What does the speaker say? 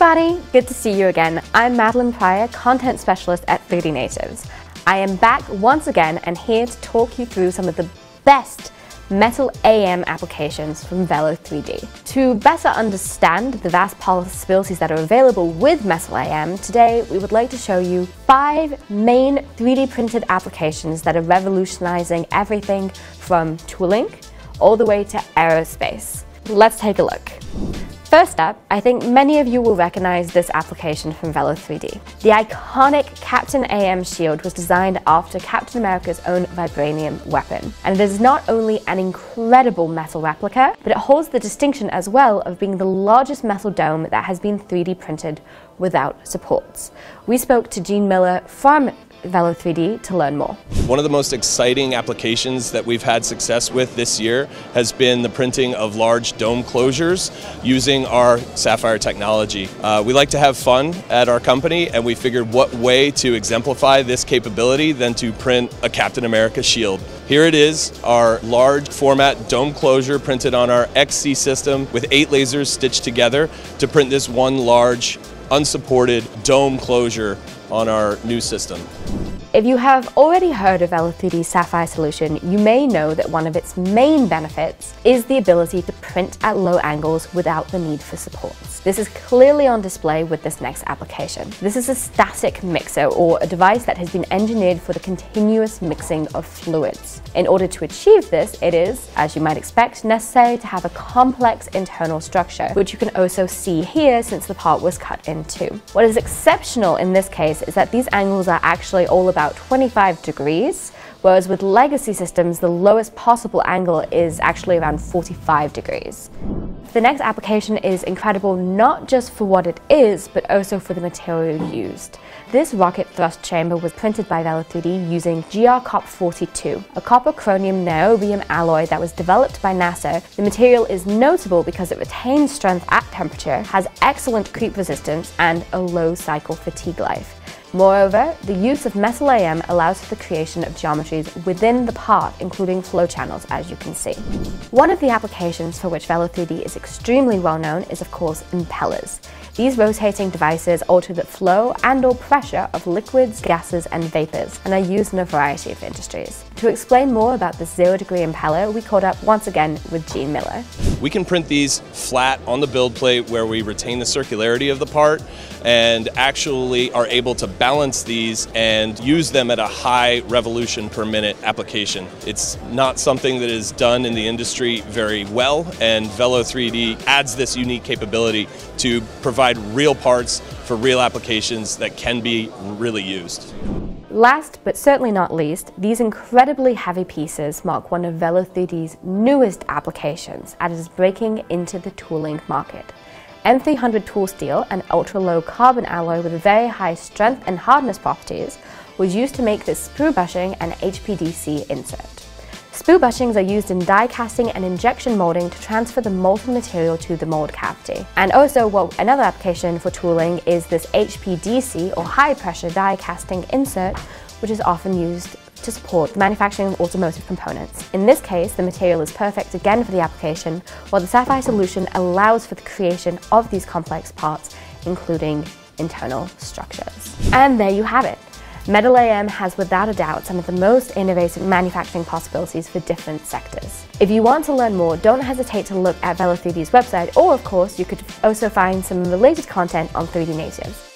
everybody, good to see you again. I'm Madeline Pryor, Content Specialist at 3D Natives. I am back once again and here to talk you through some of the best Metal AM applications from Velo3D. To better understand the vast possibilities that are available with Metal AM, today we would like to show you 5 main 3D printed applications that are revolutionizing everything from tooling all the way to aerospace. Let's take a look. First up, I think many of you will recognize this application from Velo3D. The iconic Captain AM shield was designed after Captain America's own vibranium weapon. And it is not only an incredible metal replica, but it holds the distinction as well of being the largest metal dome that has been 3D printed without supports. We spoke to Gene Miller from Velo3D to learn more. One of the most exciting applications that we've had success with this year has been the printing of large dome closures using our Sapphire technology. We like to have fun at our company, and we figured what way to exemplify this capability than to print a Captain America shield. Here it is, our large format dome closure printed on our XC system with 8 lasers stitched together to print this one large unsupported dome closure on our new system. If you have already heard of Velo3D's Sapphire solution, you may know that one of its main benefits is the ability to print at low angles without the need for supports. This is clearly on display with this next application. This is a static mixer, or a device that has been engineered for the continuous mixing of fluids. In order to achieve this, it is, as you might expect, necessary to have a complex internal structure, which you can also see here since the part was cut in two. What is exceptional in this case is that these angles are actually all about 25 degrees, whereas with legacy systems, the lowest possible angle is actually around 45 degrees. The next application is incredible not just for what it is, but also for the material used. This rocket thrust chamber was printed by Velo3D using GRCOP42, a copper chromium niobium alloy that was developed by NASA. The material is notable because it retains strength at temperature, has excellent creep resistance, and a low cycle fatigue life. Moreover, the use of Metal AM allows for the creation of geometries within the part, including flow channels, as you can see. One of the applications for which Velo3D is extremely well known is, of course, impellers. These rotating devices alter the flow and/or pressure of liquids, gases, and vapors, and are used in a variety of industries. To explain more about the zero-degree impeller, we caught up once again with Gene Miller. We can print these flat on the build plate where we retain the circularity of the part and actually are able to balance these and use them at a high revolution per minute application. It's not something that is done in the industry very well, and Velo3D adds this unique capability to provide real parts for real applications that can be really used. Last but certainly not least, these incredibly heavy pieces mark one of Velo3D's newest applications, as it is breaking into the tooling market. M300 tool steel, an ultra-low carbon alloy with very high strength and hardness properties, was used to make this sprue bushing and HPDC insert. Sprue bushings are used in die casting and injection molding to transfer the molten material to the mold cavity. And also, another application for tooling is this HPDC, or high-pressure die casting insert, which is often used to support the manufacturing of automotive components. In this case, the material is perfect again for the application, while the Sapphire solution allows for the creation of these complex parts, including internal structures. And there you have it. Metal AM has without a doubt some of the most innovative manufacturing possibilities for different sectors. If you want to learn more, don't hesitate to look at Velo3D's website, or of course, you could also find some related content on 3D Natives.